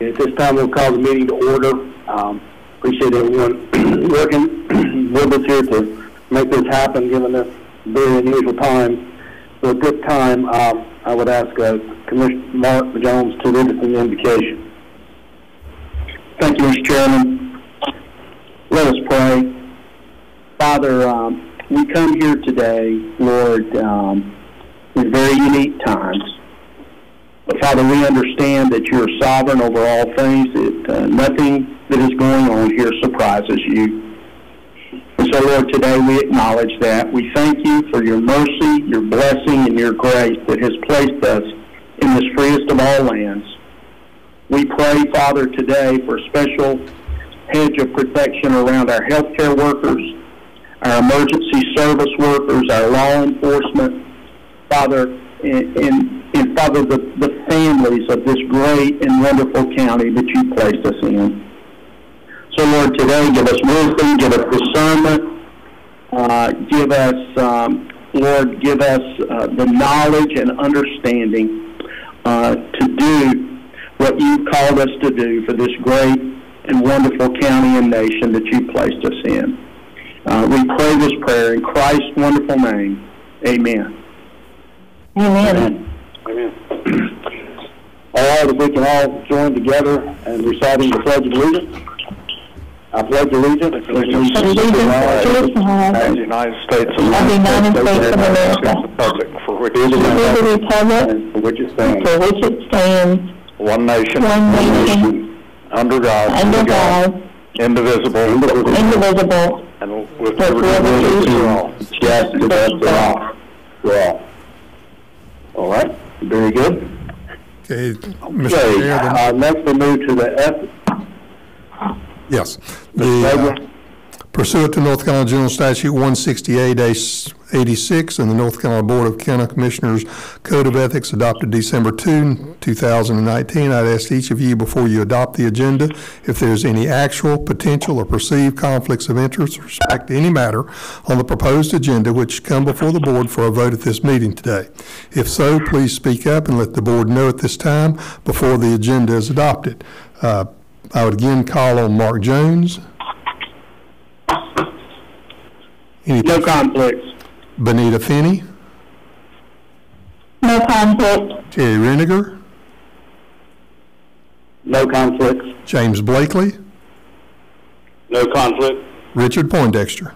At this time, we'll call the meeting to order. Appreciate everyone working with us here to make this happen, given this very unusual time. So at this time, I would ask Commissioner Mark Jones to read us an invocation. Thank you, Mr. Chairman. Let us pray. Father, we come here today, Lord, in very unique times. But Father, we understand that you're sovereign over all things, that nothing that is going on here surprises you. And so, Lord, today we acknowledge that. We thank you for your mercy, your blessing, and your grace that has placed us in this freest of all lands. We pray, Father, today for a special hedge of protection around our healthcare workers, our emergency service workers, our law enforcement, Father, and Father, the families of this great and wonderful county that you placed us in. So, Lord, today give us wisdom, give us discernment, give us, Lord, give us the knowledge and understanding to do what you've called us to do for this great and wonderful county and nation that you placed us in. We pray this prayer in Christ's wonderful name. Amen. Amen. Amen. Amen. All right, if we can all join together and reciting the Pledge of Allegiance. I pledge allegiance to the United States of America, Republic for which it stands, one nation, under God, indivisible, and with liberty for all. Yes, for all. All right, very good. Okay, Mr. Mayor, next we move to the Yes. The, pursuant to North Carolina General Statute 168, 86, and the North Carolina Board of County Commissioners Code of Ethics adopted December 2, 2019, I'd ask each of you before you adopt the agenda if there's any actual, potential, or perceived conflicts of interest with respect to any matter on the proposed agenda which come before the board for a vote at this meeting today. If so, please speak up and let the board know at this time before the agenda is adopted. I would again call on Mark Jones. No conflicts. Benita Finney. No conflict. Terry Renegar. No conflicts. James Blakely. No conflict. Richard Poindexter.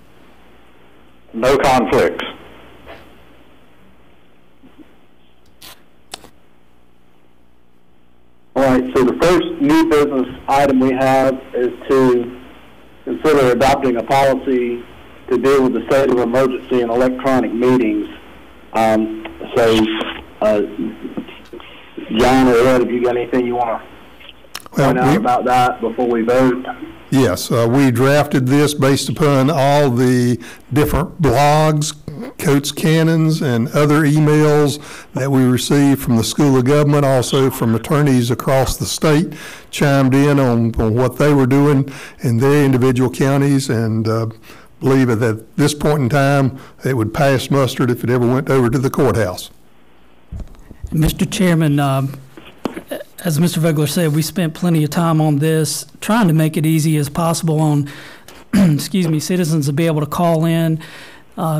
No conflicts. All right, so the first new business item we have is to consider adopting a policy to deal with the state of emergency and electronic meetings. John or Ed, have you got anything you want to point out about that before we vote? Yes, we drafted this based upon all the different blogs, Coates Canons, and other emails that we received from the School of Government, also from attorneys across the state, chimed in on what they were doing in their individual counties, and believe that at this point in time, it would pass mustard if it ever went over to the courthouse. Mr. Chairman, as Mr. Vogler said, we spent plenty of time on this, trying to make it easy as possible on, excuse me, citizens to be able to call in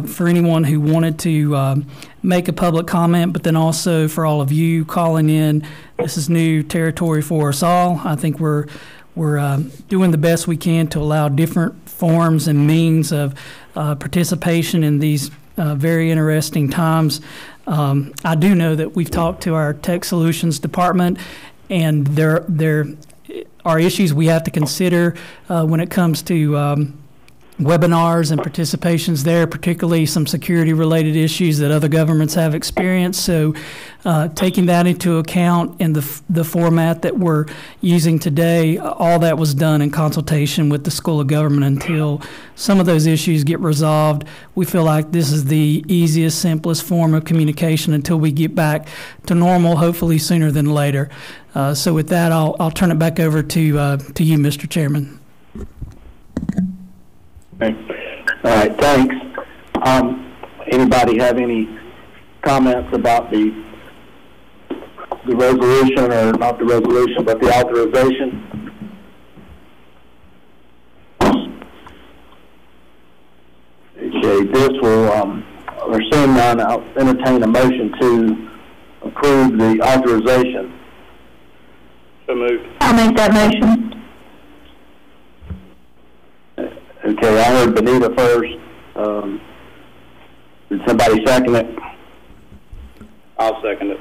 for anyone who wanted to make a public comment, but then also for all of you calling in. This is new territory for us all. I think we're doing the best we can to allow different forms and means of participation in these very interesting times. I do know that we've talked to our Tech Solutions Department, and there are issues we have to consider when it comes to webinars and participations there, particularly some security-related issues that other governments have experienced. So taking that into account in the format that we're using today, all that was done in consultation with the School of Government until some of those issues get resolved. We feel like this is the easiest, simplest form of communication until we get back to normal, hopefully sooner than later. So with that, I'll turn it back over to you, Mr. Chairman. Okay. All right, thanks. Anybody have any comments about the the resolution, or not the resolution, but the authorization. Okay, this will, or seeing none, I'll entertain a motion to approve the authorization. So moved. I'll make that motion. Okay, I heard Benita first. Did somebody second it? I'll second it.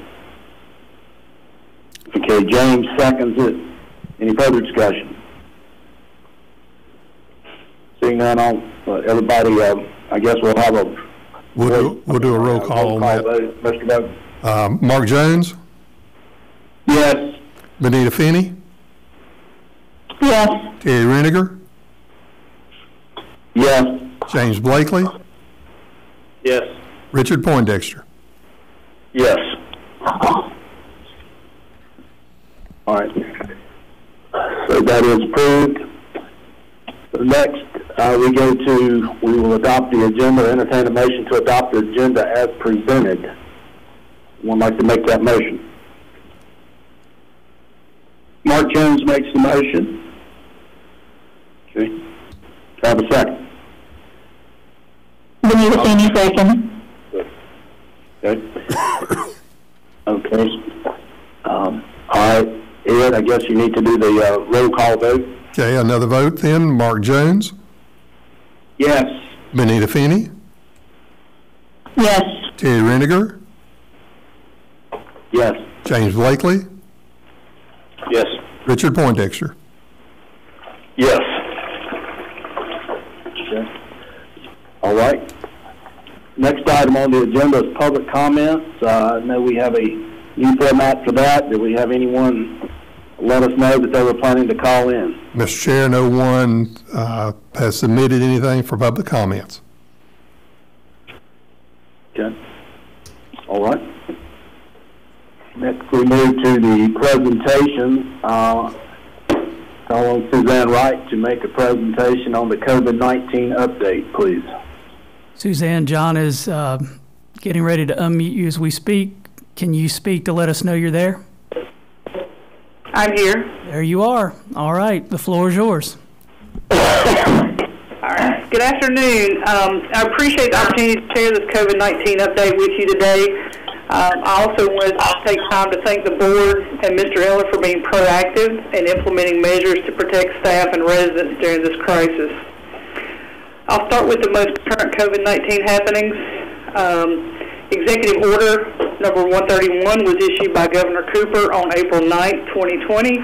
Okay, James seconds it. Any further discussion? Seeing none, everybody, I guess we'll have a... We'll do a roll call on that. Mr. Vogler. Mark Jones? Yes. Benita Finney? Yes. Terry Renegar? Yes. James Blakely? Yes. Richard Poindexter? Yes. All right. So that is approved. Next, we will adopt the agenda. Entertain a motion to adopt the agenda as presented. One like to make that motion. Mark Jones makes the motion. Okay. Have a second. Benita Finney second. Okay. Okay. All right, Ed, I guess you need to do the roll call vote. Okay, another vote then. Mark Jones? Yes. Benita Finney? Yes. Terry Renegar? Yes. James Blakely? Yes. Richard Poindexter? Yes. Okay. All right. Next item on the agenda is public comments. I know we have a new format for that. Do we have anyone let us know that they were planning to call in? Mr. Chair, no one has submitted anything for public comments. Okay. All right. Next, we move to the presentation. Call on Suzanne Wright to make a presentation on the COVID-19 update, please. Suzanne, John is getting ready to unmute you as we speak. Can you speak to let us know you're there? I'm here. There you are. All right. The floor is yours. All right. Good afternoon. I appreciate the opportunity to share this COVID-19 update with you today. I also wanted to take time to thank the board and Mr. Eller for being proactive and implementing measures to protect staff and residents during this crisis. I'll start with the most current COVID-19 happenings. Executive Order number 131 was issued by Governor Cooper on April 9, 2020.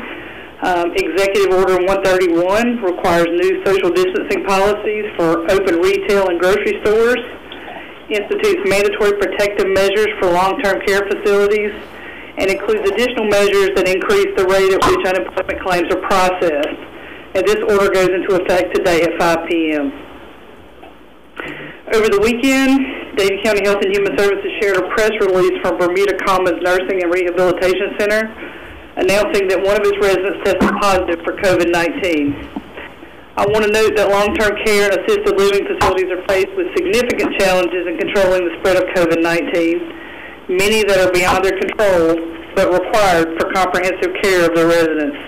Executive Order 131 requires new social distancing policies for open retail and grocery stores, institutes mandatory protective measures for long-term care facilities, and includes additional measures that increase the rate at which unemployment claims are processed. And this order goes into effect today at 5 p.m. Over the weekend, Davie County Health and Human Services shared a press release from Bermuda Commons Nursing and Rehabilitation Center announcing that one of its residents tested positive for COVID-19. I want to note that long-term care and assisted living facilities are faced with significant challenges in controlling the spread of COVID-19, many that are beyond their control but required for comprehensive care of their residents.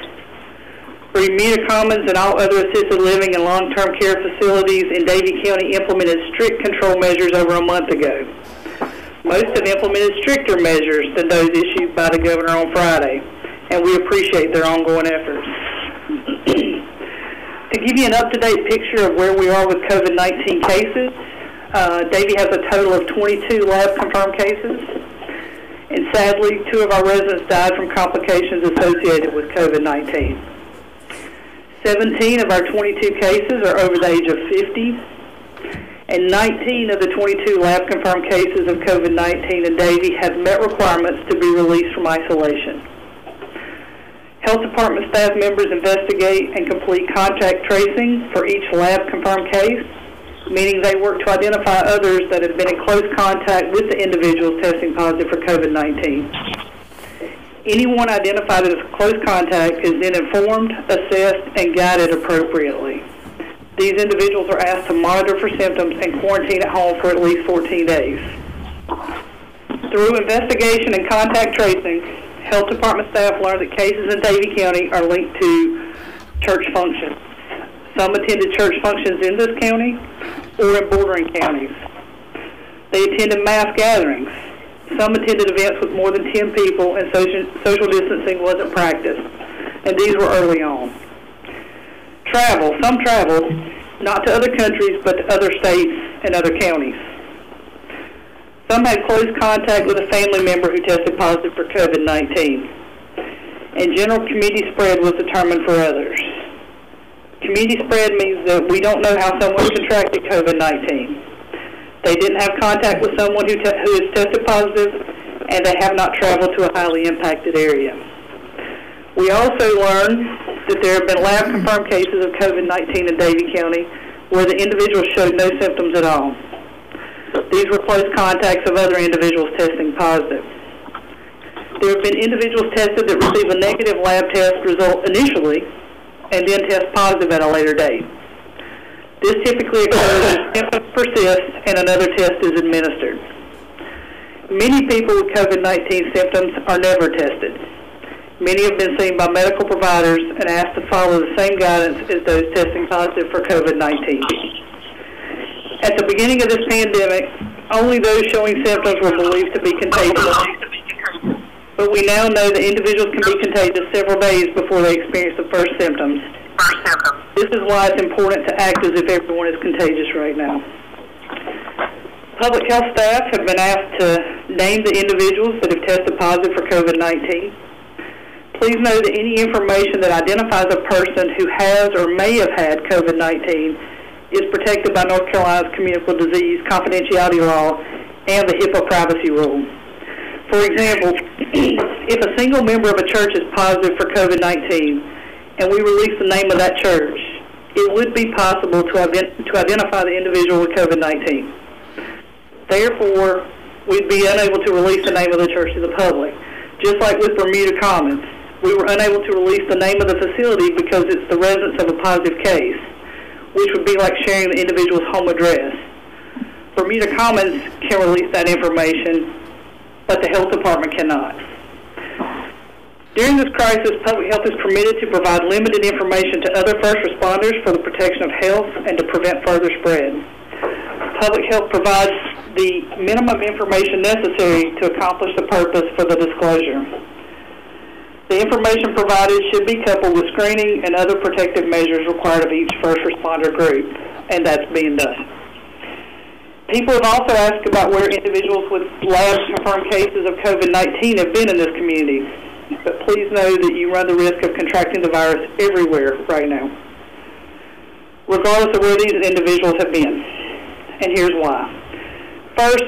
Bermuda Commons and all other assisted living and long-term care facilities in Davie County implemented strict control measures over a month ago. Most have implemented stricter measures than those issued by the governor on Friday, and we appreciate their ongoing efforts. To give you an up-to-date picture of where we are with COVID-19 cases, Davie has a total of 22 lab-confirmed cases, and sadly, 2 of our residents died from complications associated with COVID-19. 17 of our 22 cases are over the age of 50, and 19 of the 22 lab-confirmed cases of COVID-19 in Davie have met requirements to be released from isolation. Health Department staff members investigate and complete contact tracing for each lab-confirmed case, meaning they work to identify others that have been in close contact with the individuals testing positive for COVID-19. Anyone identified as a close contact is then informed, assessed, and guided appropriately. These individuals are asked to monitor for symptoms and quarantine at home for at least 14 days. Through investigation and contact tracing, Health Department staff learned that cases in Davie County are linked to church functions. Some attended church functions in this county or in bordering counties. They attended mass gatherings. Some attended events with more than 10 people, and social distancing wasn't practiced, and these were early on. Travel. Some traveled, not to other countries, but to other states and other counties. Some had close contact with a family member who tested positive for COVID-19, and general community spread was determined for others. Community spread means that we don't know how someone contracted COVID-19. They didn't have contact with someone who is tested positive, and they have not traveled to a highly impacted area. We also learned that there have been lab-confirmed cases of COVID-19 in Davie County where the individual showed no symptoms at all. These were close contacts of other individuals testing positive. There have been individuals tested that receive a negative lab test result initially and then test positive at a later date. This typically occurs if symptoms persist and another test is administered. Many people with COVID-19 symptoms are never tested. Many have been seen by medical providers and asked to follow the same guidance as those testing positive for COVID-19. At the beginning of this pandemic, only those showing symptoms were believed to be contagious, but we now know that individuals can be contagious several days before they experience the first symptoms. This is why it's important to act as if everyone is contagious right now. Public health staff have been asked to name the individuals that have tested positive for COVID-19. Please know that any information that identifies a person who has or may have had COVID-19 is protected by North Carolina's Communicable Disease Confidentiality Law and the HIPAA privacy rule. For example, if a single member of a church is positive for COVID-19, and we release the name of that church, it would be possible to identify the individual with COVID-19. Therefore, we'd be unable to release the name of the church to the public. Just like with Bermuda Commons, we were unable to release the name of the facility because it's the residence of a positive case, which would be like sharing the individual's home address. Bermuda Commons can release that information, but the health department cannot. During this crisis, public health is permitted to provide limited information to other first responders for the protection of health and to prevent further spread. Public health provides the minimum information necessary to accomplish the purpose for the disclosure. The information provided should be coupled with screening and other protective measures required of each first responder group, and that's being done. People have also asked about where individuals with lab-confirmed cases of COVID-19 have been in this community. But please know that you run the risk of contracting the virus everywhere right now, regardless of where these individuals have been, and here's why. First,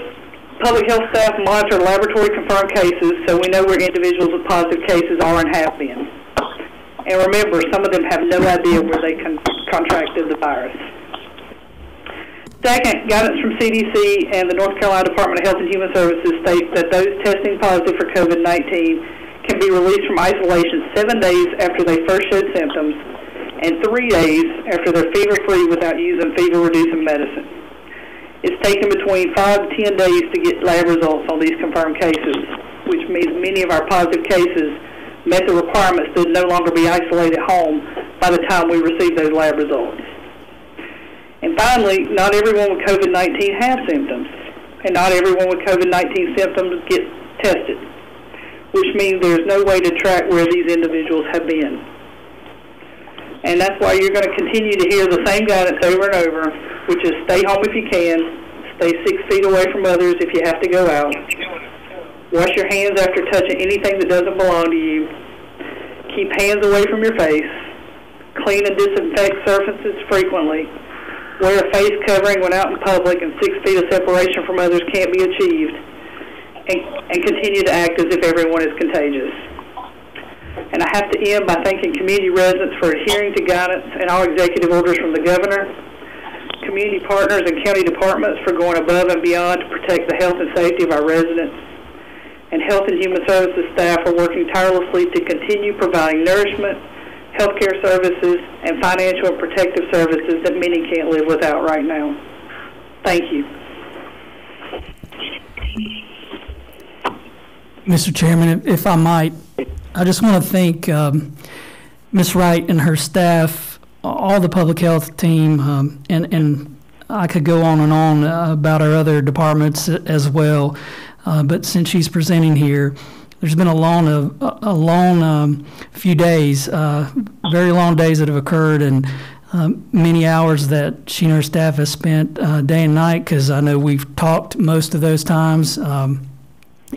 public health staff monitor laboratory-confirmed cases, so we know where individuals with positive cases are and have been. And remember, some of them have no idea where they contracted the virus. Second, guidance from CDC and the North Carolina Department of Health and Human Services states that those testing positive for COVID-19 can be released from isolation 7 days after they first showed symptoms and 3 days after they're fever-free without using fever-reducing medicine. It's taken between 5 to 10 days to get lab results on these confirmed cases, which means many of our positive cases met the requirements to no longer be isolated at home by the time we receive those lab results. And finally, not everyone with COVID-19 has symptoms, and not everyone with COVID-19 symptoms gets tested, which means there's no way to track where these individuals have been. And that's why you're going to continue to hear the same guidance over and over, which is stay home if you can, stay 6 feet away from others if you have to go out, wash your hands after touching anything that doesn't belong to you, keep hands away from your face, clean and disinfect surfaces frequently, wear a face covering when out in public and 6 feet of separation from others can't be achieved, and continue to act as if everyone is contagious. And I have to end by thanking community residents for adhering to guidance and all executive orders from the governor, community partners and county departments for going above and beyond to protect the health and safety of our residents, and health and human services staff are working tirelessly to continue providing nourishment, health care services, and financial and protective services that many can't live without right now. Thank you. Mr. Chairman, if I might, I just want to thank Ms. Wright and her staff, all the public health team, and I could go on and on about our other departments as well, but since she's presenting here, there's been a long few days, very long days that have occurred, and many hours that she and her staff has spent day and night, because I know we've talked most of those times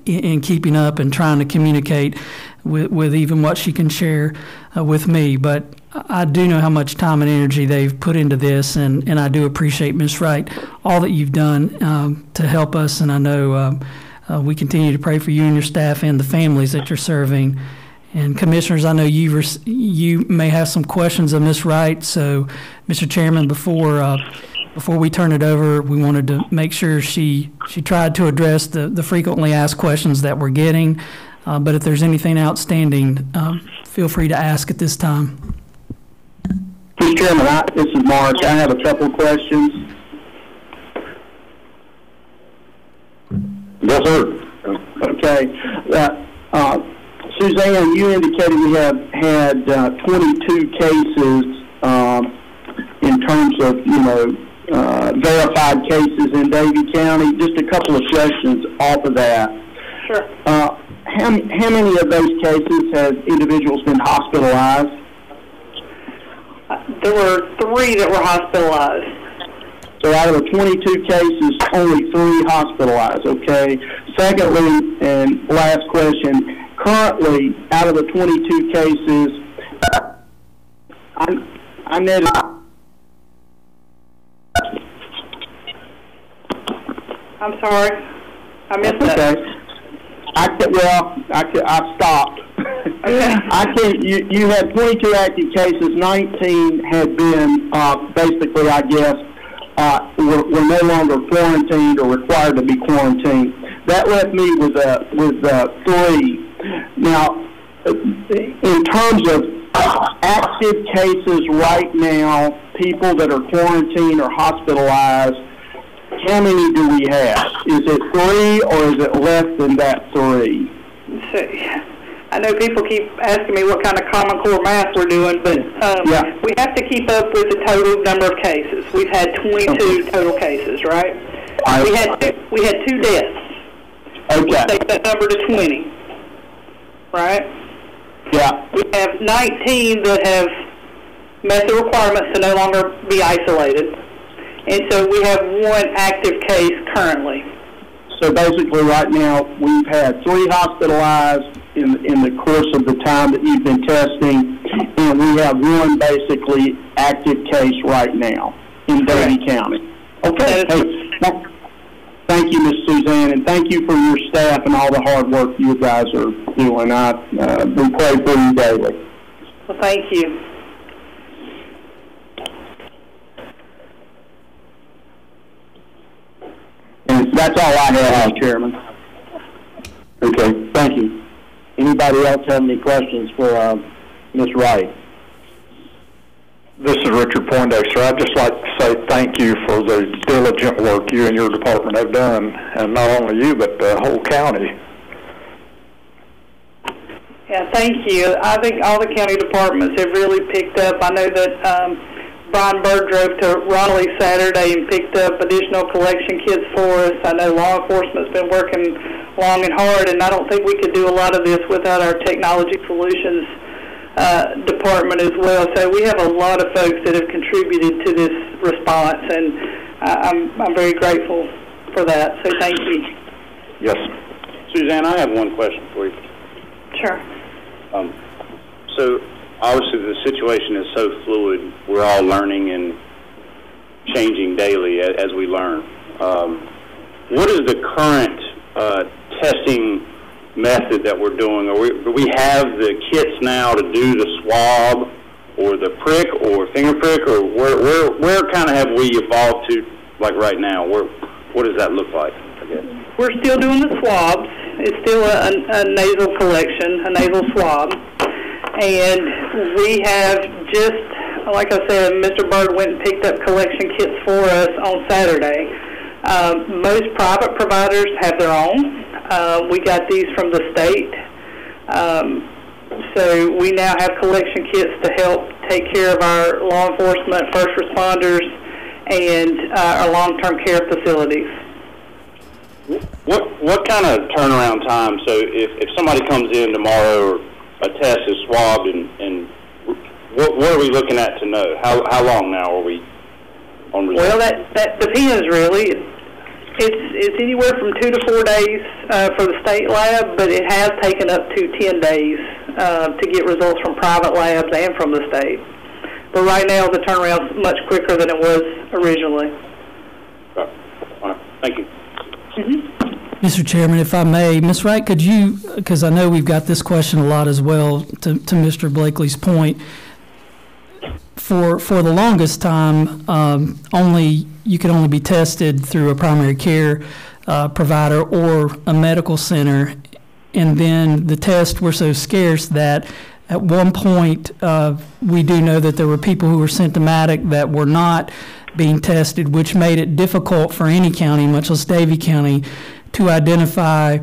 in keeping up and trying to communicate with even what she can share with me. But I do know how much time and energy they've put into this, and I do appreciate, Ms. Wright, all that you've done to help us, and I know we continue to pray for you and your staff and the families that you're serving. And Commissioners, I know you may have some questions of Ms. Wright, so Mr. Chairman, before we turn it over, we wanted to make sure she tried to address the frequently asked questions that we're getting, but if there's anything outstanding, feel free to ask at this time. Mr. Chairman, this is Mark. I have a couple questions. Yes, sir. Okay. Suzanne, you indicated we have had 22 cases in terms of, verified cases in Davie County. Just a couple of questions off of that. Sure. How many of those cases have individuals been hospitalized? There were 3 that were hospitalized. So out of the 22 cases, only 3 hospitalized, okay? Secondly, and last question, currently, out of the 22 cases, I netted I'm sorry. I missed that. Okay. I stopped. Okay. You had 22 active cases. 19 had been, basically, I guess, were no longer quarantined or required to be quarantined. That left me with 3. Now, in terms of active cases right now, people that are quarantined or hospitalized, how many do we have? Is it 3 or is it less than that 3? Let's see. I know people keep asking me what kind of Common Core math we're doing, but we have to keep up with the total number of cases. We've had 22 total cases, right? We had 2 deaths. Okay. We take that number to 20. Right? Yeah. We have 19 that have met the requirements to no longer be isolated. And so we have 1 active case currently. So basically right now we've had 3 hospitalized in the course of the time that you've been testing, and we have 1 basically active case right now in Davie County. Okay. Hey, thank you, Ms. Suzanne, and thank you for your staff and all the hard work you guys are doing. We pray for you daily. Well, thank you. And that's all I have, Chairman. Okay, thank you. Anybody else have any questions for Ms. Wright? This is Richard Poindexter. I'd just like to say thank you for the diligent work you and your department have done, and not only you, but the whole county. Yeah, thank you. I think all the county departments have really picked up. I know that Brian Bird drove to Raleigh Saturday and picked up additional collection kits for us. I know law enforcement's been working long and hard, and I don't think we could do a lot of this without our technology solutions department as well. So we have a lot of folks that have contributed to this response, and I'm very grateful for that. So thank you. Yes. Suzanne, I have one question for you. Sure. So obviously the situation is so fluid. We're all learning and changing daily as we learn. What is the current testing method that we're doing? Do we have the kits now to do the swab or the prick or finger prick, or where kind of have we evolved to, like right now? What does that look like? We're still doing the swabs. It's still a nasal collection, a nasal swab. And we have just, like I said, Mr. Bird went and picked up collection kits for us on Saturday. Most private providers have their own. We got these from the state. So we now have collection kits to help take care of our law enforcement, first responders, and our long-term care facilities. What kind of turnaround time? So if somebody comes in tomorrow, or a test is swabbed, and what are we looking at to know? How long now are we on results? Well, that depends, really. It's anywhere from 2 to 4 days for the state lab, but it has taken up to 10 days to get results from private labs and from the state. But right now, the turnaround is much quicker than it was originally. All right. Thank you. Mm-hmm. Mr. Chairman, if I may, Ms. Wright, could you, because I know we've got this question a lot as well, to Mr. Blakely's point, for the longest time, you could only be tested through a primary care provider or a medical center, and then the tests were so scarce that at one point we do know that there were people who were symptomatic that were not being tested, which made it difficult for any county, much less Davie County, to identify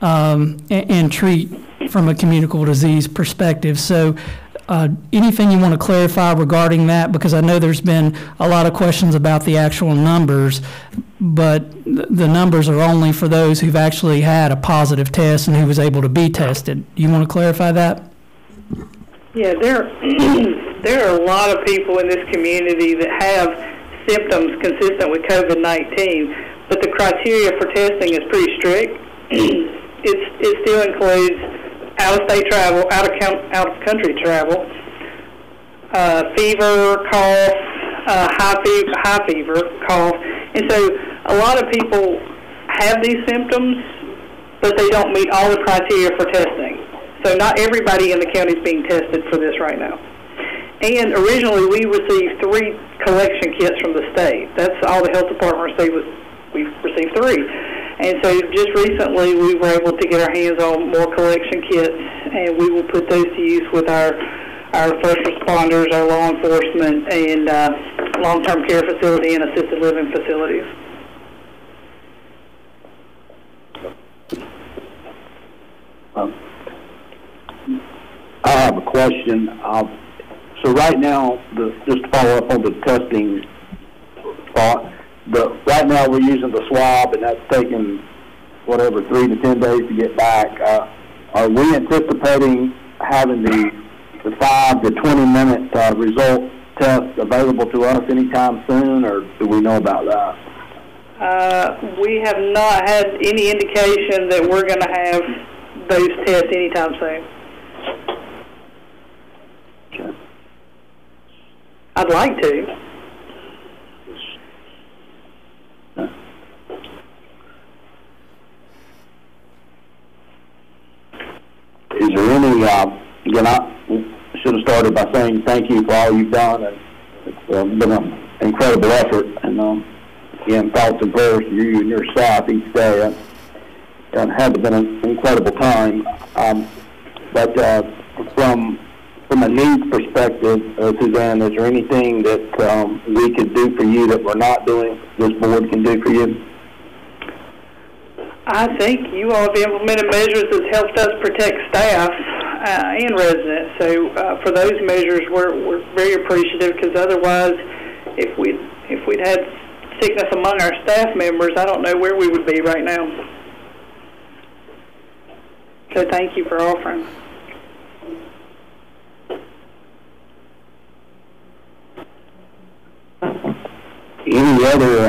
and treat from a communicable disease perspective. So anything you want to clarify regarding that? Because I know there's been a lot of questions about the actual numbers, but the numbers are only for those who've actually had a positive test and who was able to be tested. Do you want to clarify that? Yeah, there are a lot of people in this community that have symptoms consistent with COVID-19, but the criteria for testing is pretty strict. It still includes out-of-state travel, out-of-country travel, fever, cough, high fever, cough. And so a lot of people have these symptoms, but they don't meet all the criteria for testing. So not everybody in the county is being tested for this right now. And originally, we received 3 collection kits from the state. That's all the health department received. We received 3. And so just recently, we were able to get our hands on more collection kits, and we will put those to use with our first responders, our law enforcement, and long-term care facility and assisted living facilities. I have a question. So right now, just to follow up on the testing thought, right now we're using the swab, and that's taking, 3 to 10 days to get back. Are we anticipating having the 5 to 20 minute result test available to us anytime soon, or do we know about that? We have not had any indication that we're going to have those tests anytime soon. I'd like to. Is there any, again, I should have started by saying thank you for all you've done. It's been an incredible effort. And again, thoughts and prayers to you and your staff each day. It has been an incredible time. From a needs perspective, Suzanne, is there anything that we could do for you that we're not doing, this board can do for you? I think you all have implemented measures that's helped us protect staff and residents. So for those measures, we're very appreciative, because otherwise, if we'd had sickness among our staff members, I don't know where we would be right now. So thank you for offering. Any other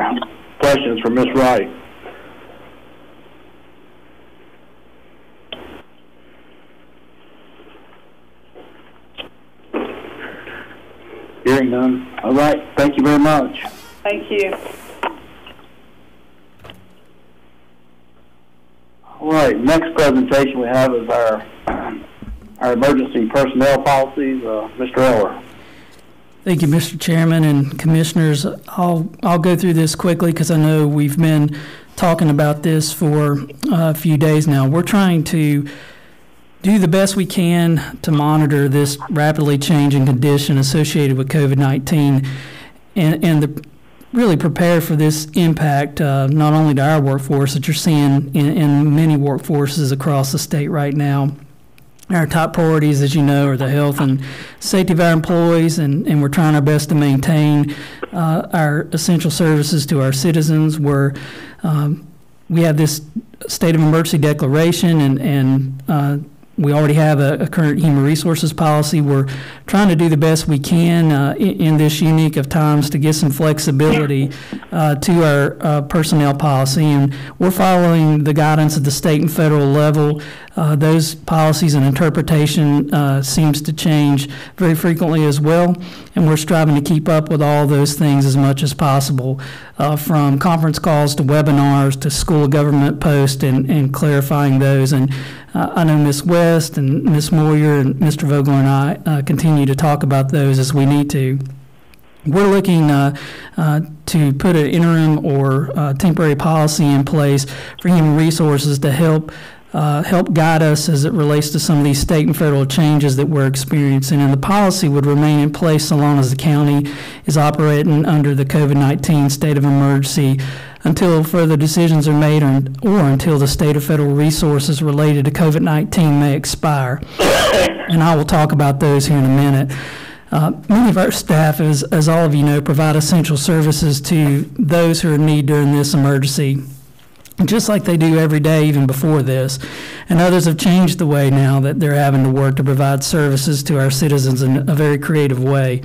questions for Ms. Wright? Hearing none. All right. Thank you very much. Thank you. All right. Next presentation we have is our emergency personnel policies. Mr. Eller. Thank you, Mr. Chairman and Commissioners. I'll go through this quickly because I know we've been talking about this for a few days now. We're trying to do the best we can to monitor this rapidly changing condition associated with COVID-19, and the really prepared for this impact, not only to our workforce that you're seeing in many workforces across the state right now. Our top priorities, as you know, are the health and safety of our employees, and we're trying our best to maintain our essential services to our citizens. We have this state of emergency declaration, and we already have a current human resources policy. We're trying to do the best we can in this unique of times to get some flexibility to our personnel policy. And we're following the guidance at the state and federal level. Those policies and interpretation seems to change very frequently as well. And we're striving to keep up with all those things as much as possible, from conference calls to webinars to School of Government posts and clarifying those. And I know Ms. West and Ms. Moyer and Mr. Vogler and I continue to talk about those as we need to. We're looking to put an interim or temporary policy in place for human resources to help guide us as it relates to some of these state and federal changes that we're experiencing. And the policy would remain in place so long as the county is operating under the COVID-19 state of emergency until further decisions are made or until the state or federal resources related to COVID-19 may expire. And I will talk about those here in a minute. Many of our staff, as all of you know, provide essential services to those who are in need during this emergency, just like they do every day even before this. And others have changed the way now that they're having to work to provide services to our citizens in a very creative way.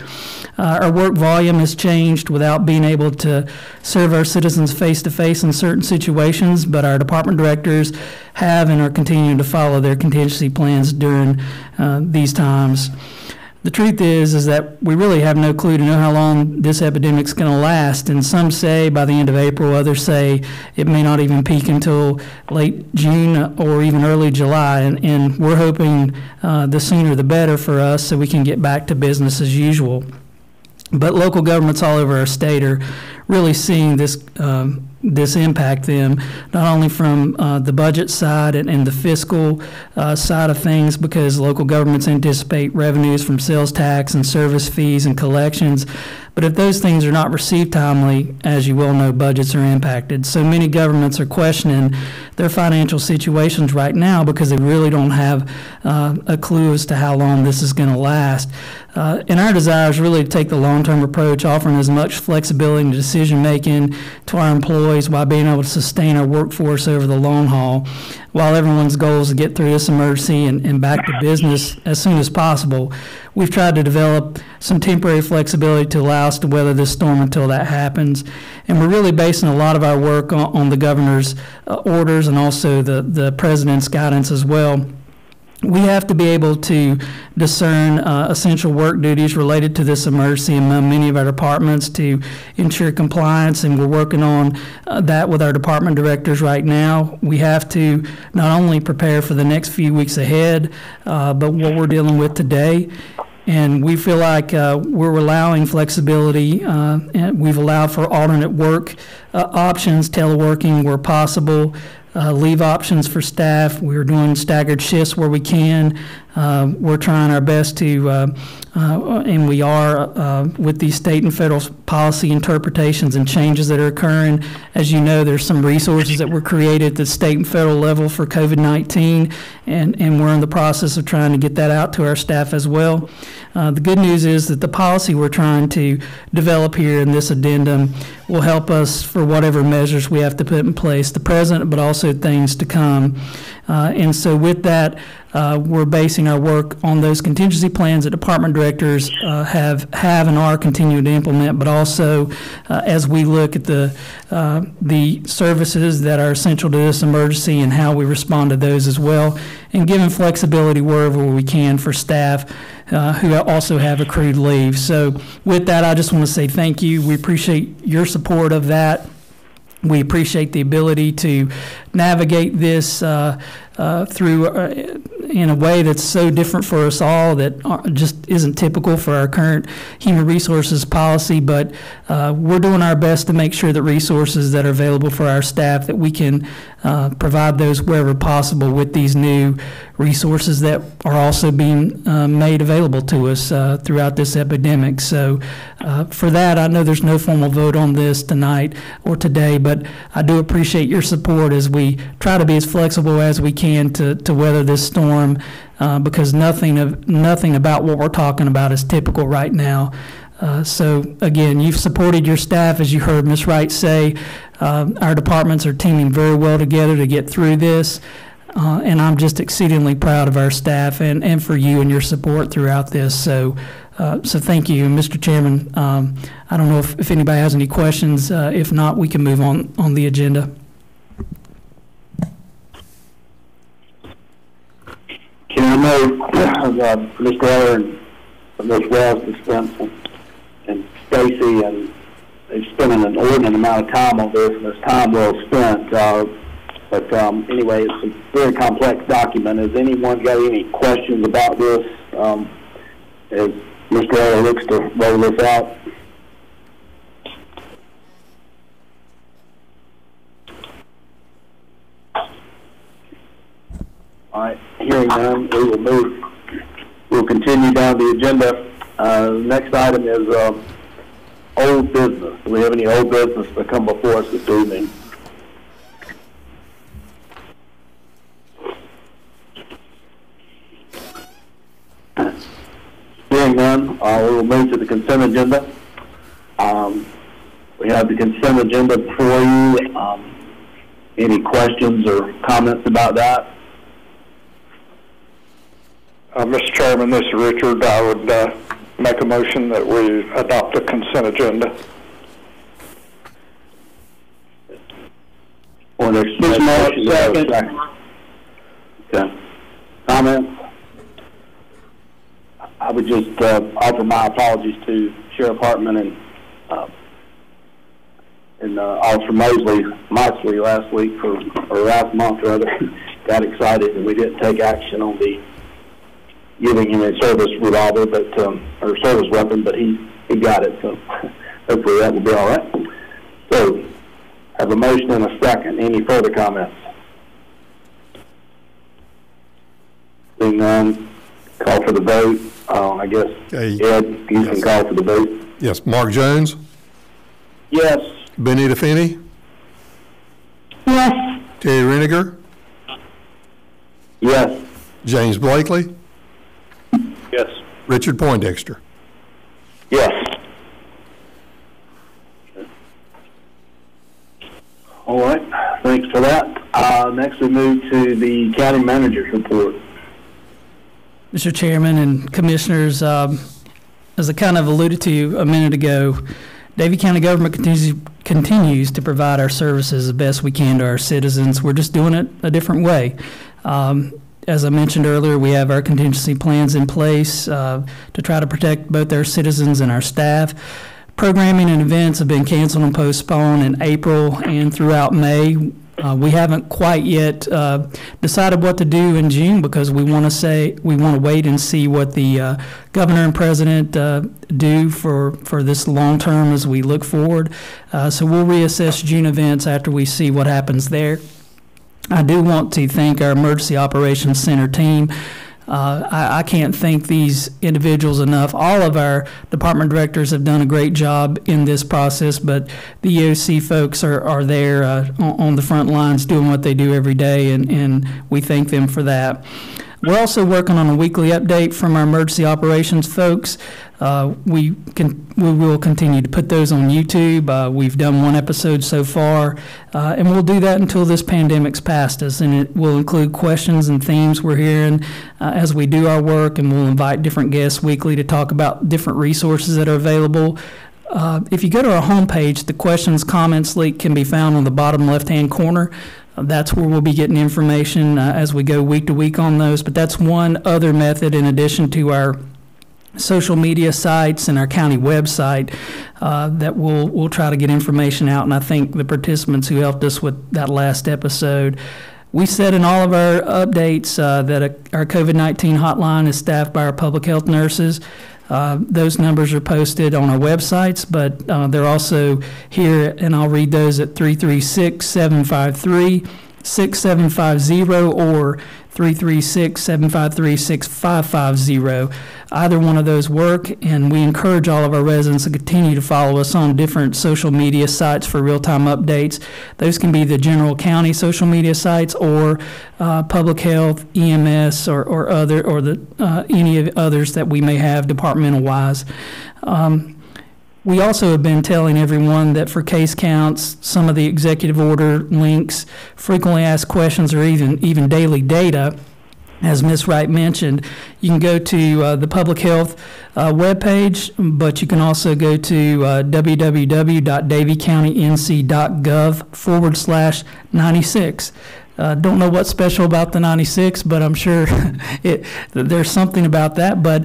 Our work volume has changed without being able to serve our citizens face-to-face in certain situations, but our department directors have and are continuing to follow their contingency plans during these times. The truth is that we really have no clue to know how long this epidemic's going to last, and some say by the end of April, others say it may not even peak until late June or even early July, and we're hoping the sooner the better for us so we can get back to business as usual. But local governments all over our state are really seeing this impact them, not only from the budget side and the fiscal side of things, because local governments anticipate revenues from sales tax and service fees and collections. But if those things are not received timely, as you well know, budgets are impacted. So many governments are questioning their financial situations right now because they really don't have a clue as to how long this is going to last. And our desire is really to take the long-term approach, offering as much flexibility and decision-making to our employees while being able to sustain our workforce over the long haul, while everyone's goal is to get through this emergency and back to business as soon as possible. We've tried to develop some temporary flexibility to allow us to weather this storm until that happens. And we're really basing a lot of our work on the governor's orders and also the president's guidance as well. We have to be able to discern essential work duties related to this emergency among many of our departments to ensure compliance, and we're working on that with our department directors right now. We have to not only prepare for the next few weeks ahead, but what we're dealing with today. And we feel like we're allowing flexibility, and we've allowed for alternate work options, teleworking where possible, leave options for staff. We're doing staggered shifts where we can. We're trying our best to, and we are with these state and federal policy interpretations and changes that are occurring. As you know, there's some resources that were created at the state and federal level for COVID-19, and we're in the process of trying to get that out to our staff as well. The good news is that the policy we're trying to develop here in this addendum will help us for whatever measures we have to put in place, the present, but also things to come. And so with that, we're basing our work on those contingency plans that department directors have and are continuing to implement, but also as we look at the services that are essential to this emergency and how we respond to those as well, and giving flexibility wherever we can for staff who also have accrued leave. So with that, I just want to say thank you. We appreciate your support of that. We appreciate the ability to navigate this through in a way that's so different for us all that just isn't typical for our current human resources policy, but we're doing our best to make sure that resources that are available for our staff, that we can provide those wherever possible with these new resources that are also being made available to us throughout this epidemic. So for that, I know there's no formal vote on this tonight or today, but I do appreciate your support as we try to be as flexible as we can to weather this storm, because nothing about what we're talking about is typical right now. So again, you've supported your staff, as you heard Ms. Wright say. Our departments are teaming very well together to get through this, and I'm just exceedingly proud of our staff and for you and your support throughout this. So, so thank you, Mr. Chairman. I don't know if anybody has any questions. If not, we can move on the agenda. Can I move, Mr. Eller and Ms. West and Stacy, and they've spent an inordinate amount of time on this, and it's time well spent. But anyway, it's a very complex document. Has anyone got any questions about this as Mr. Eller looks to roll this out? All right, hearing none, we will move. We'll continue down the agenda. Next item is old business. Do we have any old business to come before us this evening? Hearing none, we will move to the consent agenda. We have the consent agenda for you. Any questions or comments about that? Mr. Chairman, this is Richard. I would make a motion that we adopt a consent agenda. Ms. Moyer, second. Okay. Comments? I would just offer my apologies to Sheriff Hartman and Officer Mosley last week last month rather. Got excited and we didn't take action on the giving him a service revolver, but or service weapon, but he got it. So hopefully that will be all right. So I have a motion and a second. Any further comments? Seeing none, call for the vote. I guess Ed, you can call for the vote. Yes. Mark Jones. Yes. Benita Finney. Yes. Terry Renegar. Yes. James Blakely. Yes. Richard Poindexter. Yes. All right. Thanks for that. Next, we move to the county manager's report. Mr. Chairman and commissioners, as I kind of alluded to a minute ago, Davie County government continues to provide our services the best we can to our citizens. We're just doing it a different way. As I mentioned earlier, we have our contingency plans in place to try to protect both our citizens and our staff. Programming and events have been canceled and postponed in April and throughout May. We haven't quite yet decided what to do in June because we want to wait and see what the governor and president do for this long term as we look forward. So we'll reassess June events after we see what happens there. I do want to thank our Emergency Operations Center team. I can't thank these individuals enough. All of our department directors have done a great job in this process, but the EOC folks are there on the front lines doing what they do every day, and we thank them for that. We're also working on a weekly update from our emergency operations folks. We will continue to put those on YouTube. We've done one episode so far, and we'll do that until this pandemic's past us, and it will include questions and themes we're hearing as we do our work, and we'll invite different guests weekly to talk about different resources that are available. If you go to our homepage, the questions, comments link can be found on the bottom left-hand corner. That's where we'll be getting information as we go week to week on those, but that's one other method in addition to our social media sites and our county website that we'll try to get information out, and I think the participants who helped us with that last episode. We said in all of our updates that our COVID-19 hotline is staffed by our public health nurses. Those numbers are posted on our websites, but they're also here, and I'll read those at 336-753-7222, 6750 or 336-753-6550. Either one of those work, and we encourage all of our residents to continue to follow us on different social media sites for real-time updates. Those can be the general county social media sites or public health, EMS, or any others that we may have departmental-wise. We also have been telling everyone that for case counts, some of the executive order links, frequently asked questions, or even daily data, as Ms. Wright mentioned, you can go to the public health webpage, but you can also go to www.daviecounty.nc.gov/96. Don't know what's special about the 96, but I'm sure there's something about that. But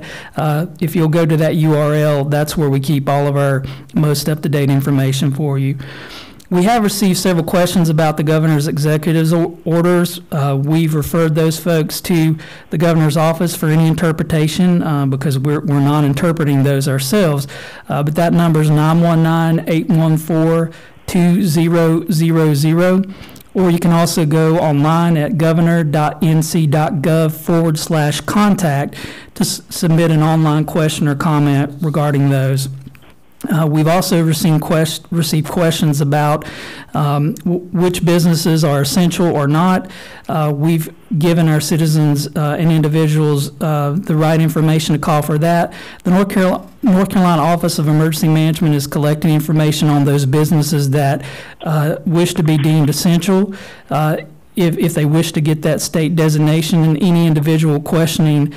if you'll go to that URL, that's where we keep all of our most up-to-date information for you. We have received several questions about the governor's executive orders. We've referred those folks to the governor's office for any interpretation because we're not interpreting those ourselves. But that number is 919-814-2000. Or you can also go online at governor.nc.gov/contact to submit an online question or comment regarding those. We've also received questions about which businesses are essential or not. We've given our citizens and individuals the right information to call for that. The North Carolina Office of Emergency Management is collecting information on those businesses that wish to be deemed essential. If they wish to get that state designation, and any individual questioning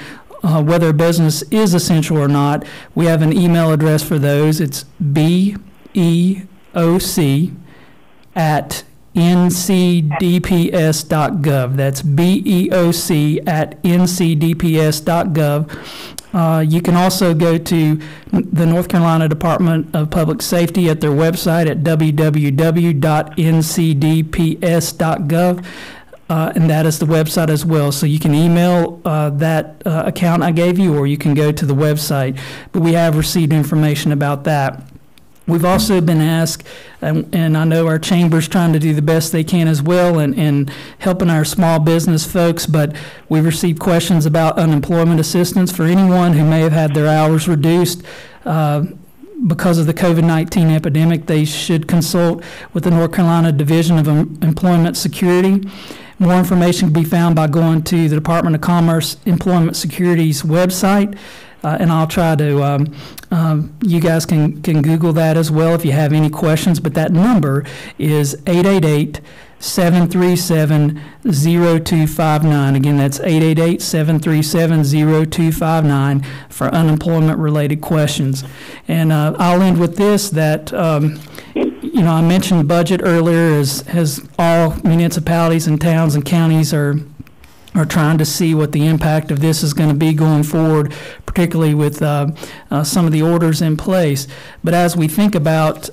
whether a business is essential or not, we have an email address for those. It's beoc@ncdps.gov. That's beoc@ncdps.gov. You can also go to the North Carolina Department of Public Safety at their website at www.ncdps.gov. And that is the website as well. So you can email that account I gave you, or you can go to the website. But we have received information about that. We've also been asked, and I know our chamber's trying to do the best they can as well and helping our small business folks, but we've received questions about unemployment assistance for anyone who may have had their hours reduced. Because of the COVID-19 epidemic, they should consult with the North Carolina Division of Employment Security. More information can be found by going to the Department of Commerce Employment Security's website, and I'll try to, you guys can Google that as well if you have any questions, but that number is 888-737-0259. Again, that's 888-737-0259 for unemployment-related questions. And I'll end with this, that you know, I mentioned budget earlier as all municipalities and towns and counties are trying to see what the impact of this is going to be going forward, particularly with some of the orders in place. But as we think about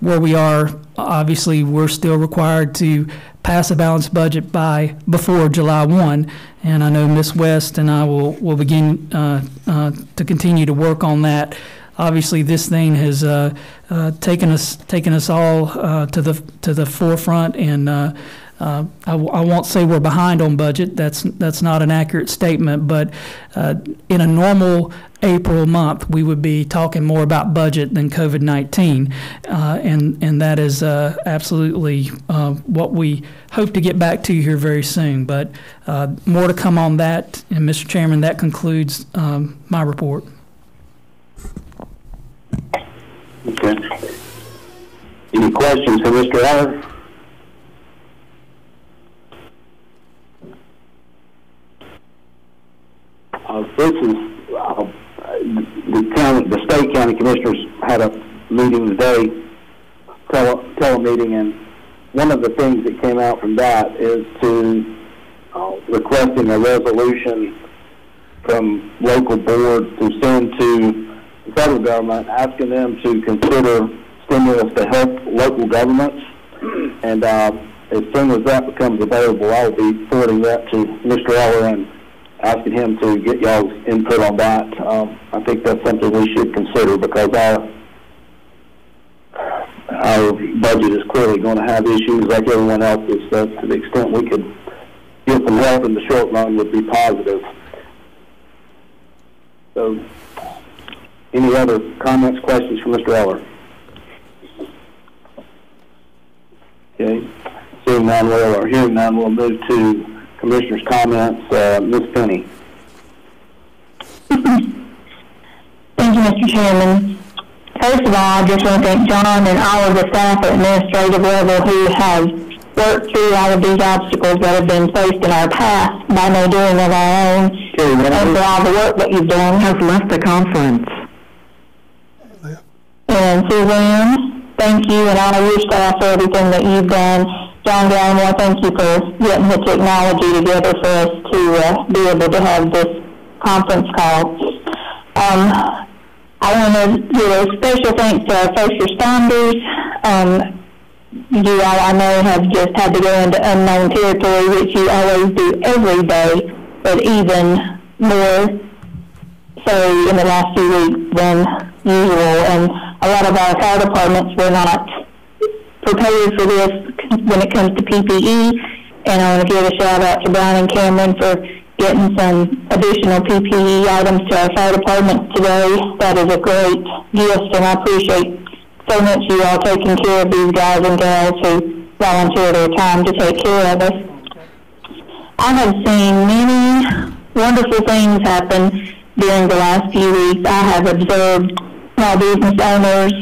where we are, obviously we're still required to pass a balanced budget by before July 1, and I know Ms. West and I will begin to continue to work on that. Obviously, this thing has taken us all to the forefront, and I won't say we're behind on budget. That's not an accurate statement, but in a normal April month, we would be talking more about budget than COVID-19, and that is absolutely what we hope to get back to here very soon. But more to come on that, and Mr. Chairman, that concludes my report. Okay. Any questions for Mr. Eller? This is the state county commissioners had a meeting today, telemeeting, and one of the things that came out from that is to requesting a resolution from local boards to send to the federal government, asking them to consider stimulus to help local governments. And as soon as that becomes available, I'll be forwarding that to Mr. Eller and asking him to get y'all's input on that. I think that's something we should consider because Our budget is clearly going to have issues like everyone else's, so to the extent we could get some help in the short run would be positive. So any other comments, questions for Mr. Eller? Okay, seeing none, or hearing none, we'll move to Commissioner's comments. Ms. Finney. Thank you, Mr. Chairman. First of all, I just want to thank John and all of the staff at administrative level who have worked through all of these obstacles that have been placed in our path by no doing of our own, and for all the work that you've done. Has left the conference. And Suzanne, thank you and all your staff for everything that you've done. John Brown, well, thank you for getting the technology together for us to be able to have this conference call. I want to give a special thanks to our first responders. You all, I know, have just had to go into unknown territory, which you always do every day, but even more so in the last few weeks than usual. And a lot of our fire departments were not prepared for this when it comes to PPE. And I want to give a shout out to Brian and Cameron for getting some additional PPE items to our fire department today. That is a great gift, and I appreciate so much you all taking care of these guys and girls who volunteer their time to take care of us. I have seen many wonderful things happen during the last few weeks. I have observed small business owners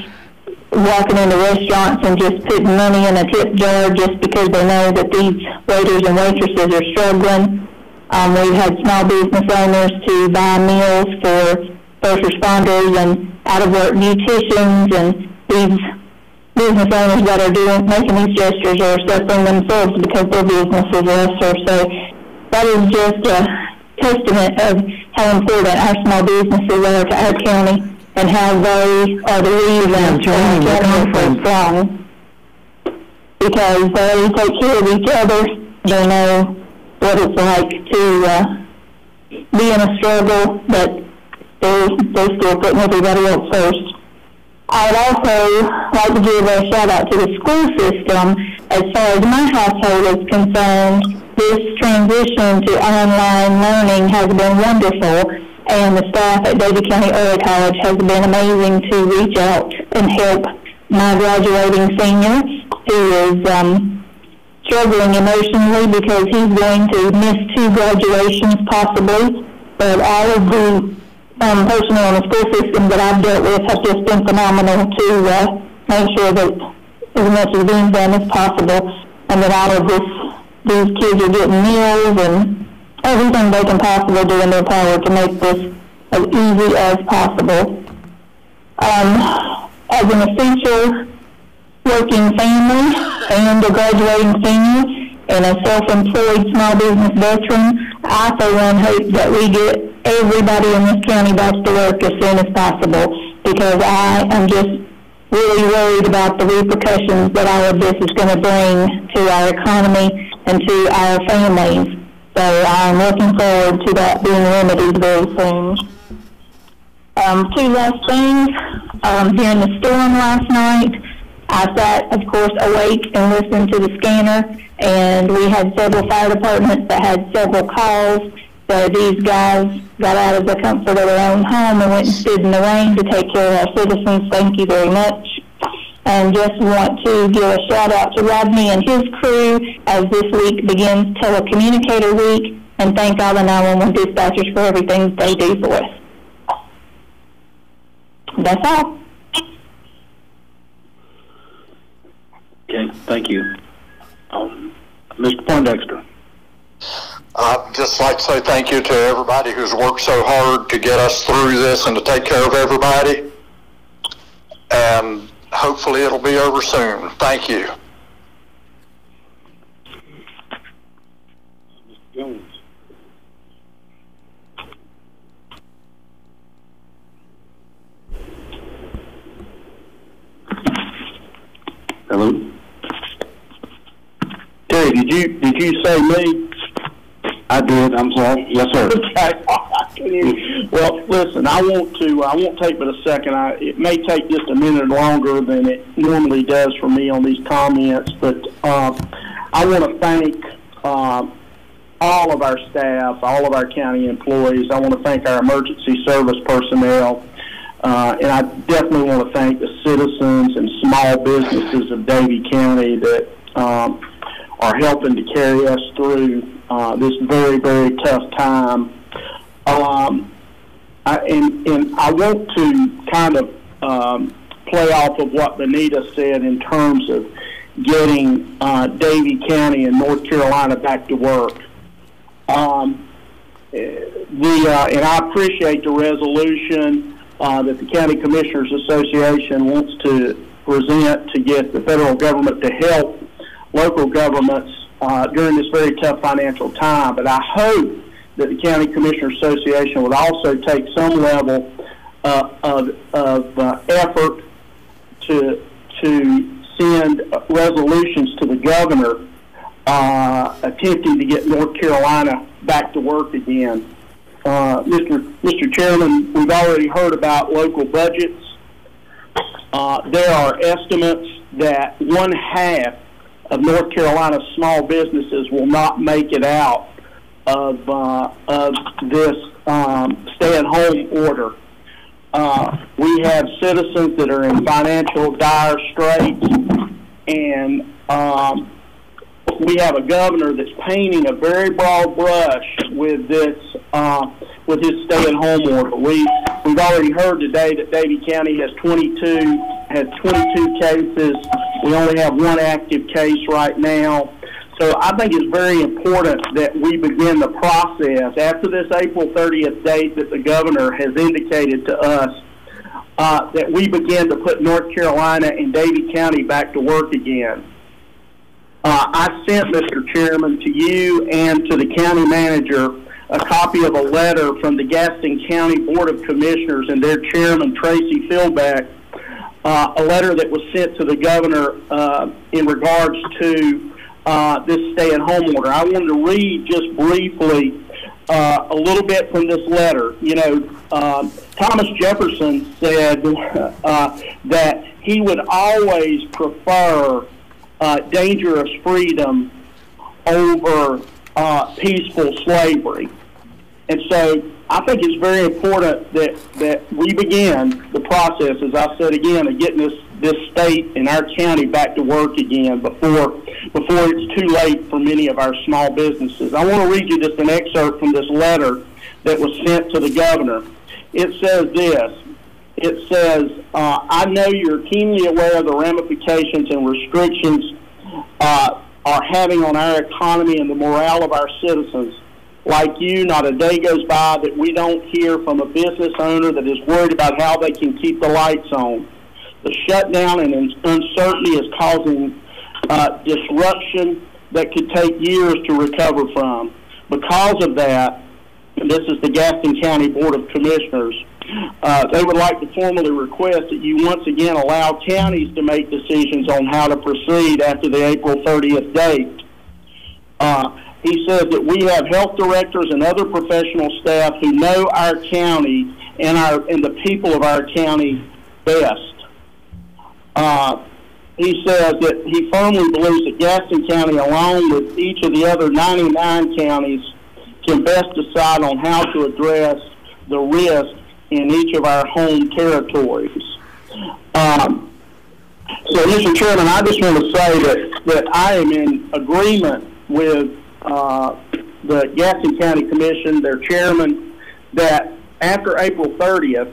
walking into restaurants and just putting money in a tip jar just because they know that these waiters and waitresses are struggling. We've had small business owners to buy meals for first responders and out-of-work beauticians, and these business owners that are making these gestures are suffering themselves because their businesses are lesser. So that is just a testament of how important our small businesses are to our county and how they are the reason for our county for strong, because they take care of each other. They know what it's like to be in a struggle, but they're still putting everybody else first. I would also like to give a shout out to the school system. As far as my household is concerned, this transition to online learning has been wonderful, and the staff at Davie County Early College has been amazing to reach out and help my graduating senior who is struggling emotionally because he's going to miss 2 graduations possibly, but all of the personnel in the school system that I've dealt with have just been phenomenal to make sure that as much is being done as possible, and that all of these kids are getting meals and everything they can possibly do in their power to make this as easy as possible. As an essential working family and a graduating senior and a self-employed small business veteran, I for one hope that we get everybody in this county back to work as soon as possible, because I am just really worried about the repercussions that all of this is going to bring to our economy and to our families. So I'm looking forward to that being remedied very soon. 2 last things. During the storm last night, I sat, of course, awake and listened to the scanner, and we had several fire departments that had several calls. So these guys got out of the comfort of their own home and went and stood in the rain to take care of our citizens. Thank you very much. And just want to give a shout out to Rodney and his crew as this week begins Telecommunicator Week, and thank all the 911 dispatchers for everything they do for us. That's all. Okay, thank you. Mr. Poindexter. I'd just like to say thank you to everybody who's worked so hard to get us through this and to take care of everybody. And hopefully it'll be over soon. Thank you. Mr. Jones. Hello? Terry, did you say me? I did. I'm sorry. Yes, sir. Okay. afternoon. Well, listen, I won't take but a second. It may take just a minute longer than it normally does for me on these comments, but I want to thank all of our staff, all of our county employees. I want to thank our emergency service personnel, and I definitely want to thank the citizens and small businesses of Davie County that are helping to carry us through this very, very tough time. I want to kind of play off of what Benita said in terms of getting Davie County and North Carolina back to work. And I appreciate the resolution that the County Commissioners Association wants to present to get the federal government to help local governments during this very tough financial time. But I hope that the County Commissioners Association would also take some level of effort to send resolutions to the governor attempting to get North Carolina back to work again. Mr. Chairman, we've already heard about local budgets. There are estimates that 1/2 of North Carolina's small businesses will not make it out of this stay-at-home order. We have citizens that are in financial dire straits, and we have a governor that's painting a very broad brush with this with his stay-at-home order. We've already heard today that Davie County has 22 cases. We only have one active case right now. So I think it's very important that we begin the process after this April 30th date that the governor has indicated to us that we begin to put North Carolina and Davie County back to work again. I sent, Mr. Chairman, to you and to the county manager a copy of a letter from the Gaston County Board of Commissioners and their chairman, Tracy Philbeck, a letter that was sent to the governor in regards to this stay-at-home order. I wanted to read just briefly a little bit from this letter. You know, Thomas Jefferson said that he would always prefer dangerous freedom over peaceful slavery. And so I think it's very important that we begin the process, as I said again, of getting this state and our county back to work again before it's too late for many of our small businesses. I want to read you just an excerpt from this letter that was sent to the governor. It says this. It says, I know you're keenly aware of the ramifications and restrictions are having on our economy and the morale of our citizens. Like you, not a day goes by that we don't hear from a business owner that is worried about how they can keep the lights on. The shutdown and uncertainty is causing disruption that could take years to recover from. Because of that, and this is the Gaston County Board of Commissioners, they would like to formally request that you once again allow counties to make decisions on how to proceed after the April 30th date. He says that we have health directors and other professional staff who know our county and the people of our county best. He says that he firmly believes that Gaston County, along with each of the other 99 counties, can best decide on how to address the risk in each of our home territories. So, Mr. Chairman, I just want to say that I am in agreement with the Gaston County Commission, their chairman, that after April 30th,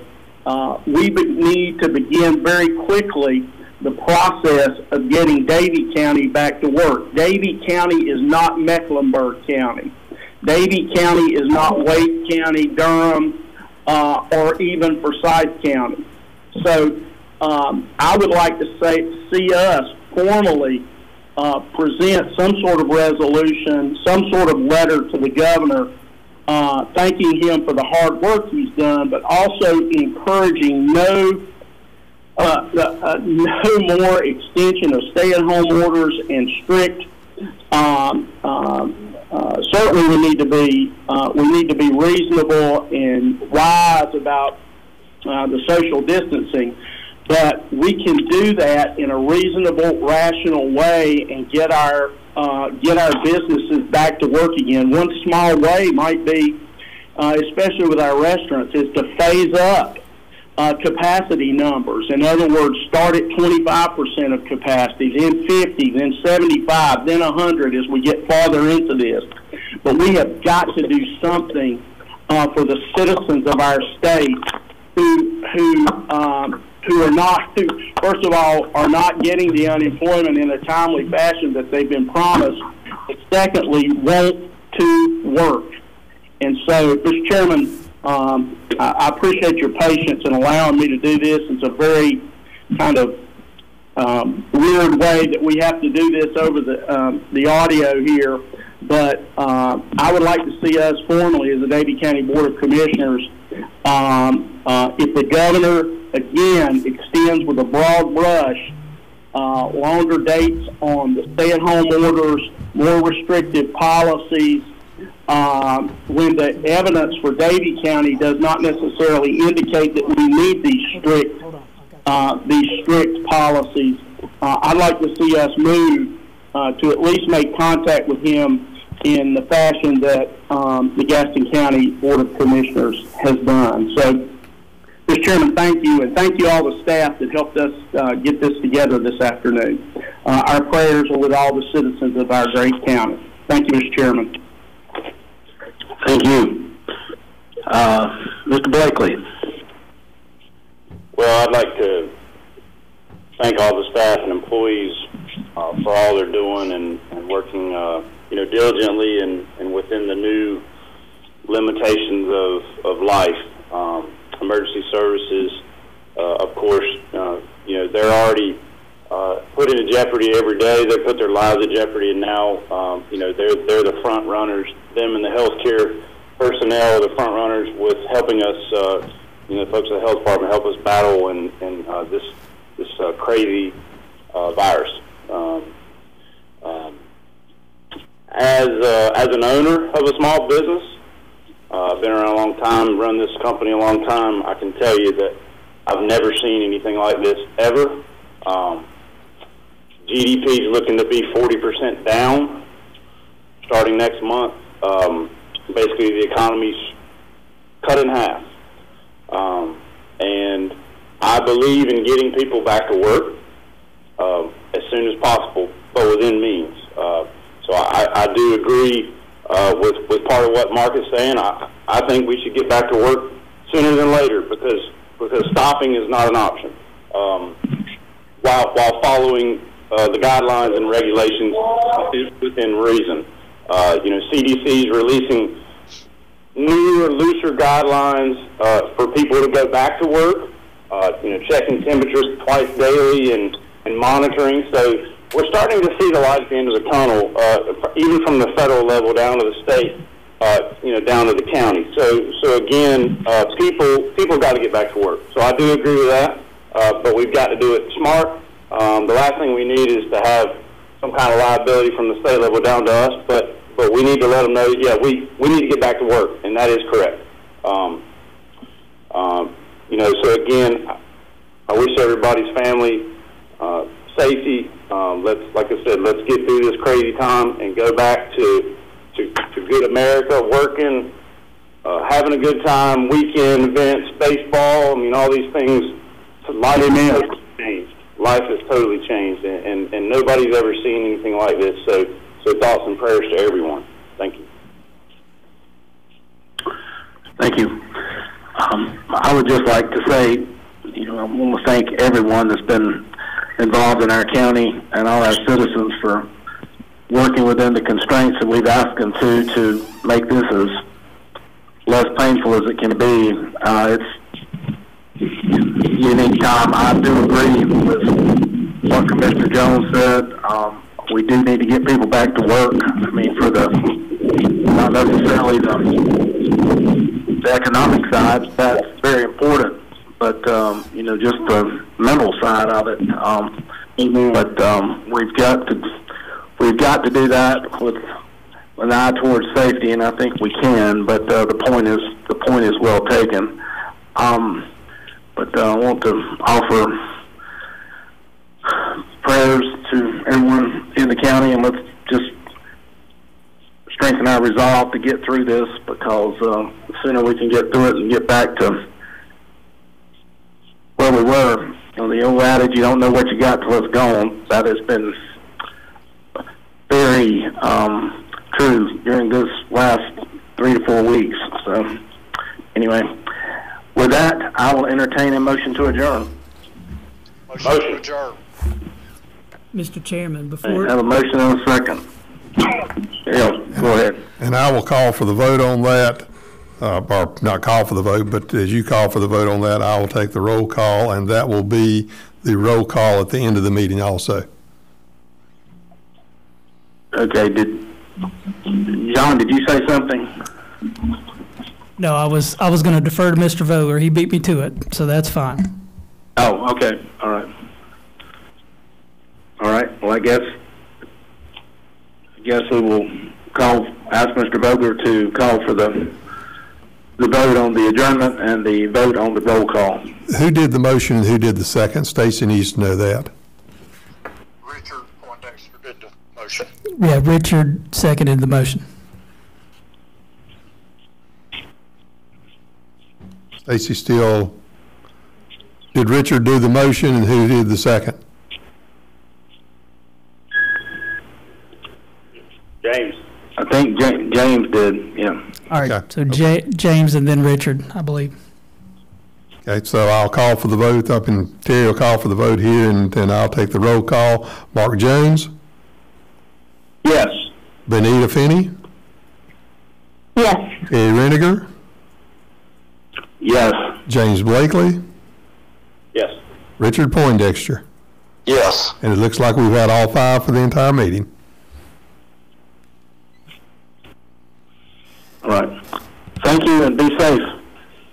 we need to begin very quickly the process of getting Davie County back to work. Davie County is not Mecklenburg County. Davie County is not Wake County, Durham, or even Forsyth County. So I would like to see us formally present some sort of resolution, some sort of letter to the governor, thanking him for the hard work he's done, but also encouraging no more extension of stay-at-home orders and strict certainly we need to be reasonable and wise about the social distancing, but we can do that in a reasonable, rational way and get our businesses back to work again. One small way might be, especially with our restaurants, is to phase up capacity numbers. In other words, start at 25% of capacity, then 50, then 75, then 100 as we get farther into this. But we have got to do something for the citizens of our state who, first of all, are not getting the unemployment in a timely fashion that they've been promised, but secondly, want to work. And so, Mr. Chairman, I appreciate your patience in allowing me to do this. It's a very kind of weird way that we have to do this over the audio here, but I would like to see us formally as the Davie County Board of Commissioners, if the governor, again, extends with a broad brush longer dates on the stay-at-home orders, more restrictive policies, when the evidence for Davie County does not necessarily indicate that we need these strict policies, I'd like to see us move to at least make contact with him in the fashion that the Gaston County Board of Commissioners has done. So, Mr. Chairman, thank you, and thank you all the staff that helped us get this together this afternoon. Our prayers are with all the citizens of our great county. Thank you, Mr. Chairman. Thank you. Mr. Blakely. Well, I'd like to thank all the staff and employees for all they're doing and working diligently and within the new limitations of life. Emergency services, of course, they're already put into jeopardy every day. They put their lives in jeopardy, and now, they're the front runners. Them and the healthcare personnel are the front runners with helping us, folks at the health department help us battle and this crazy virus. As an owner of a small business, I've been around a long time, run this company a long time, I can tell you that I've never seen anything like this ever. GDP is looking to be 40% down starting next month. Basically, the economy's cut in half. And I believe in getting people back to work as soon as possible, but within means. So I do agree with part of what Mark is saying. I think we should get back to work sooner than later because stopping is not an option. While following the guidelines and regulations within reason. CDC is releasing newer, looser guidelines for people to go back to work, checking temperatures twice daily and monitoring. So we're starting to see the light at the end of the tunnel, even from the federal level down to the state, down to the county. So again, people got to get back to work. So I do agree with that. But we've got to do it smart. The last thing we need is to have some kind of liability from the state level down to us, but we need to let them know, yeah, we need to get back to work, and that is correct. So again, I wish everybody's family safety. Let's get through this crazy time and go back to good America, working, having a good time, weekend events, baseball, all these things. Life has totally changed. Life has totally changed, and nobody's ever seen anything like this. So thoughts and prayers to everyone. Thank you. Thank you. I would just like to say, I want to thank everyone that's been involved in our county and all our citizens for working within the constraints that we've asked them to make this as less painful as it can be. It's unique time. I do agree with what Commissioner Jones said. We do need to get people back to work. Not necessarily the economic side, that's very important, but, just the mental side of it. But we've got to do that with an eye towards safety, and I think we can. But the point is well taken. But I want to offer prayers to everyone in the county, and let's just strengthen our resolve to get through this, because the sooner we can get through it and get back to where we were. You know, the old adage, you don't know what you got till it's gone, that has been very true during this last 3 to 4 weeks. So anyway, with that, I will entertain a motion to adjourn. Motion to adjourn. Mr. Chairman, before... I have a motion and a second. Yeah, go ahead. And I will call for the vote on that, or not call for the vote, but as you call for the vote on that, I will take the roll call, and that will be the roll call at the end of the meeting also. Okay, John, did you say something? No, I was going to defer to Mr. Vogler. He beat me to it, so that's fine. Oh, okay. All right. All right. Well, I guess we will ask Mr. Vogler to call for the vote on the adjournment and the vote on the roll call. Who did the motion and who did the second? Stacy needs to know that. Richard Poindexter did the motion. Yeah, Richard seconded the motion. Stacy Steele. Did Richard do the motion and who did the second? James. I think James did, yeah. All right, okay. So okay. James and then Richard, I believe. Okay, so I'll call for the vote up, and Terry will call for the vote here, and then I'll take the roll call. Mark Jones? Yes. Benita Finney? Yes. Terry Renegar? Yes. James Blakely? Yes. Richard Poindexter? Yes. And it looks like we've had all five for the entire meeting. All right. Thank you, and be safe.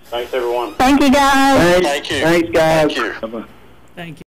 Thanks, everyone. Thank you, guys. Thanks, guys. Thank you. Thank you.